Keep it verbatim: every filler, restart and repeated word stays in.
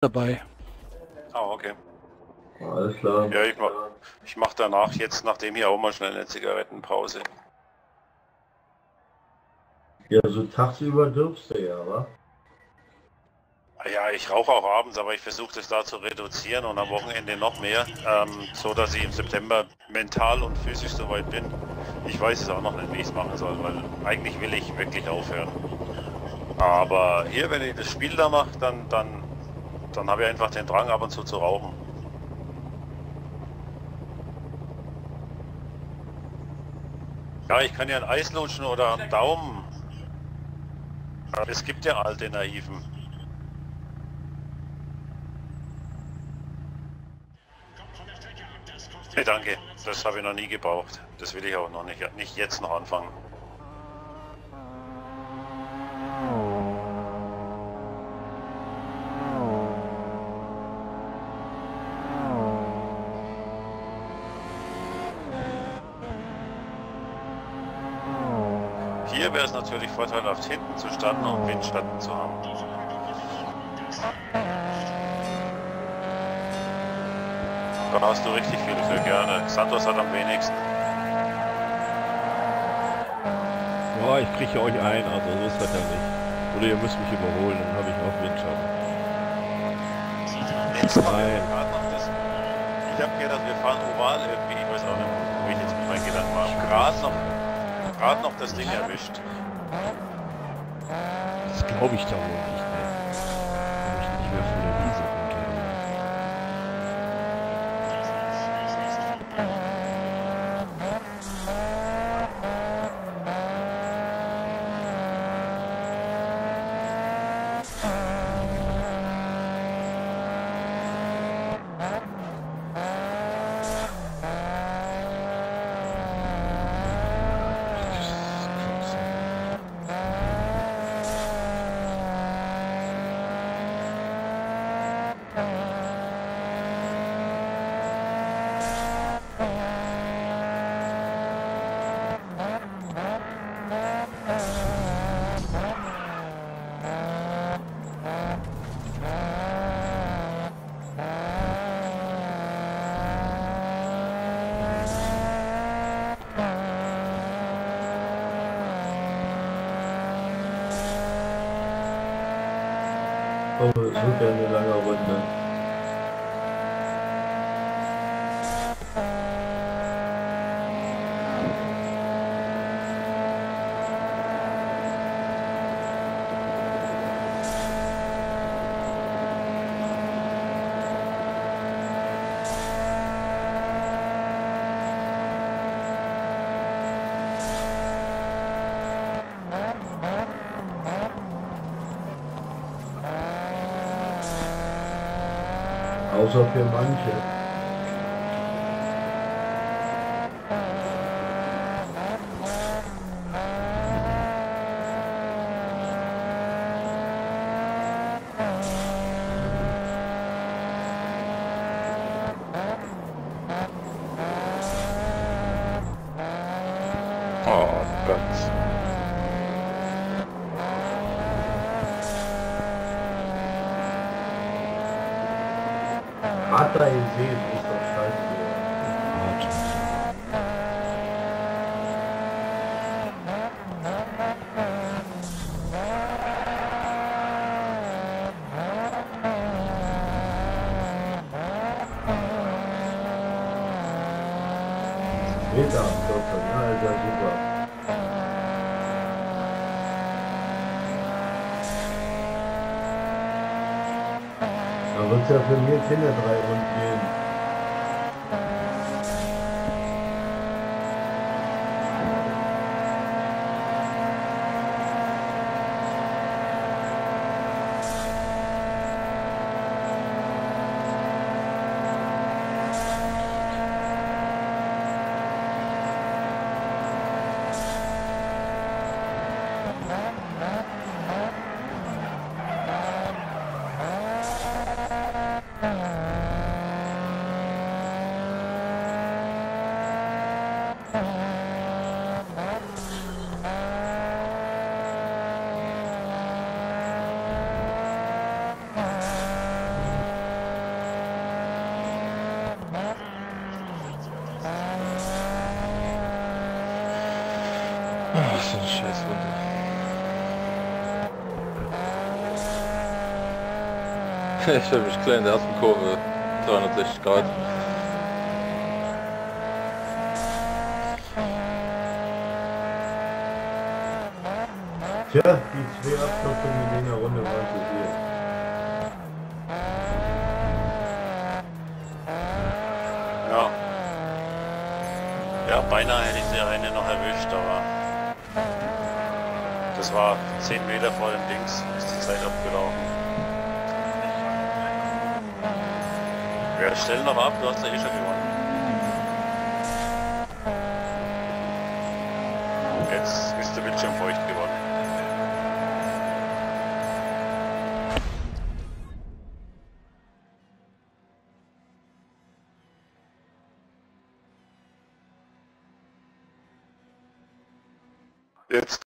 dabei. Ah, oh, okay. Alles klar. Ja, ich mach, ich mach danach jetzt, nachdem hier auch mal schnell eine Zigarettenpause. Ja, so tagsüber dürfst du ja, wa? Ja, ich rauche auch abends, aber ich versuche das da zu reduzieren und am Wochenende noch mehr, ähm, so dass ich im September mental und physisch soweit bin. Ich weiß es auch noch nicht, wie ich es machen soll, weil eigentlich will ich wirklich aufhören. Aber hier, wenn ich das Spiel da mache, dann, dann, dann habe ich einfach den Drang, ab und zu zu rauchen. Ja, ich kann ja ein Eis lutschen oder am Daumen. Es gibt ja Alternativen. Nee, danke. Das habe ich noch nie gebraucht. Das will ich auch noch nicht. Nicht jetzt noch anfangen. Hier wäre es natürlich vorteilhaft, hinten zu starten und Windschatten zu haben. Da hast du richtig viel für gerne. Santos hat am wenigsten. Ja, ich kriege euch ein, also so ist das ja nicht. Oder ihr müsst mich überholen, dann habe ich auch Windschatten. Jetzt nein. Ich habe gedacht, wir fahren oval irgendwie. Ich weiß auch nicht, wo ich jetzt mit meinen Gedanken war. Gras noch. Gerade noch das Ding erwischt. Das glaube ich da wohl nicht mehr. Glaube ich nicht mehr von der Wiese runter. Oh, das wird ja eine lange Runde. Außer für manche. Oh, Gott. Hat er in See, ist doch scheiße. Meter am Körper, ja, ist ja super. Da wird es ja für mir keine drei Runden gehen. Ach, so ein scheiß Hund. Ich hab mich klein in der ersten Kurve. dreihundertsechzig Grad. Tja, die zwei Abklopfungen in der Runde waren zu viel. Ja, beinahe hätte ich die eine noch erwischt, aber das war zehn Meter vor dem Dings, ist die Zeit abgelaufen. Wir stellen noch ab, du hast ja eh schon gewonnen. Jetzt ist der Bildschirm feucht geworden. It's